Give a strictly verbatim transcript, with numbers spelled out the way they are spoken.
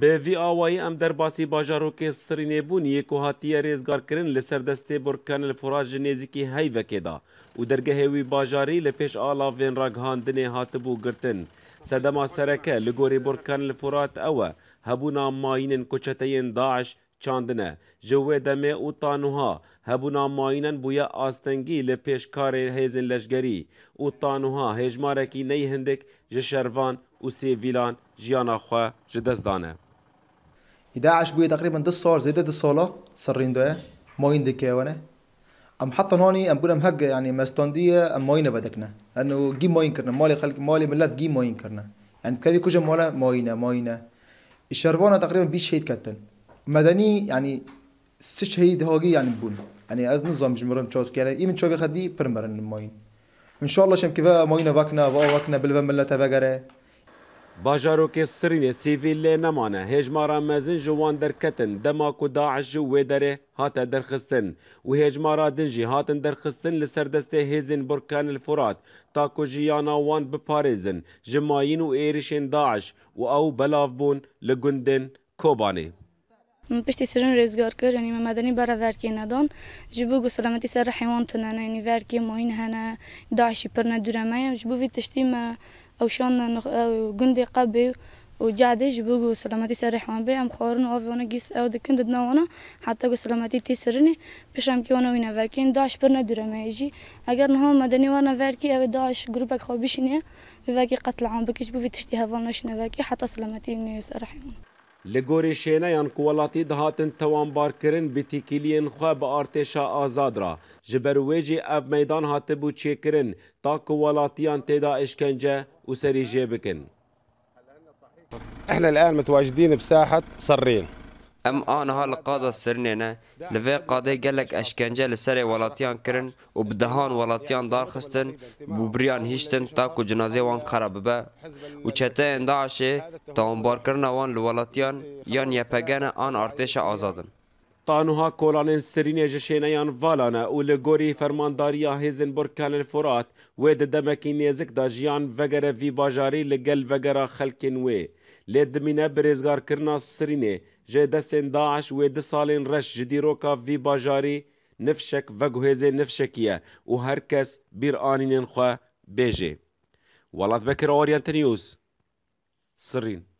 به وی آوایی ام در باسی باجاروک سرینه بونیه که هاتیه ریزگار کرن لسر دسته برکان الفرات جنیزی که هی وکیدا و درگه وی باجاری لپیش آلاوین راگهاندنه هاتبو گرتن. سدما سرکه لگوری برکان الفرات اوه هبونا ماینن کچتین داعش چاندنه جوه دمه و تانوها هبونا ماینن بویا آستنگی لپیش کار هیزن لشگری و تانوها هجمارکی نی هندک جشروان و سیویلان جیانا خواه جدزدانه. داعش بوي تقريبا دس صار زي دس صالة سرين ده ماين دكيوانه. أم حتى هوني أم بقولهم هج يعني مستندية أم ماينة بدكنا لأنه جي ماين كرنا مالي خلق مالي ملاد جي ماين كرنا يعني كذي كوجا ماله ماينة ماينة. الشرفانة تقريبا بيش شهيد كتن مدني يعني ست شهيد هاجي يعني بون يعني أز نظام جمرم تشاس كيانه إيه من شوي خدي برمرن ماين إن شاء الله شم كذا ماينة وقنا وقنا بالفم ملاد تفجره. باجاروک سرینه سیویل لی نمانه هجمارا مزن جوان درکتن دما کو داعش جوی داره هات درخستن و هجمارا دنجی هاتن درخستن لسردسته هزن برکان الفرات تا کو جیانا وان بپارزن جماین و ایرشن داعش و او بلاو بون لگندن کوبانی. من پشتی سرین رزگار کر یعنی مدنی برا ورکی ندان جبو گو سلامتی سر حیوان تنانه یعنی ورکی ماین هنه داعشی پرنه دورمه جبو وی تشتی ما اوشان جندي قبي وجادج بوجو سلامتي سرح وان بي ام خورن اوف وانا جيس او دكند دناونا حتى جو سلامتي تيسرني بشام كيونا وينا ولكن داش برنا درما يجي اگر نه مدني وانا ولكي او داش جروبك خوبشني وكي قتل عم بكش بو في تشتي هافوناش نواكي حتى سلامتي سرح وان لگوری شینه یان کولاتی دهاتن توان بار کرن بتیکیلین خواه با ارتشا آزاد را جبرویجی اف میدان هاته بو چیکرن تا کولاتیان تیدا اشکنجه و سریجه بکن. احنا الان متواجدين بساحة سرين. ام آنها لقاده سرنینه لوی قاده گلک اشکنجه لسری ولاتیان کرن و بدهان ولاتیان دارخستن بوبریان هیشتن تاکو جنازه وان خراب به و چته انداشه تانبار کرن وان لولاتیان یان یپگن آن ارتش آزادن. تانوها کولانن سرینه جشینه یان والانه و لگوری فرمانداریا هیزن برکان الفرات و ددمکی نیزک دا جیان وگره وی باجاری لگل وگره خلکن وی. لدمینه برزگار کرنا سرینه جه دستین داعش و ده سالین رش جدیروکا وی باجاری نفشک و گوهزه نفشکیه و هر کس بیر آنین خواه بیجه. ولاد بکر اورینت نیوز سرین.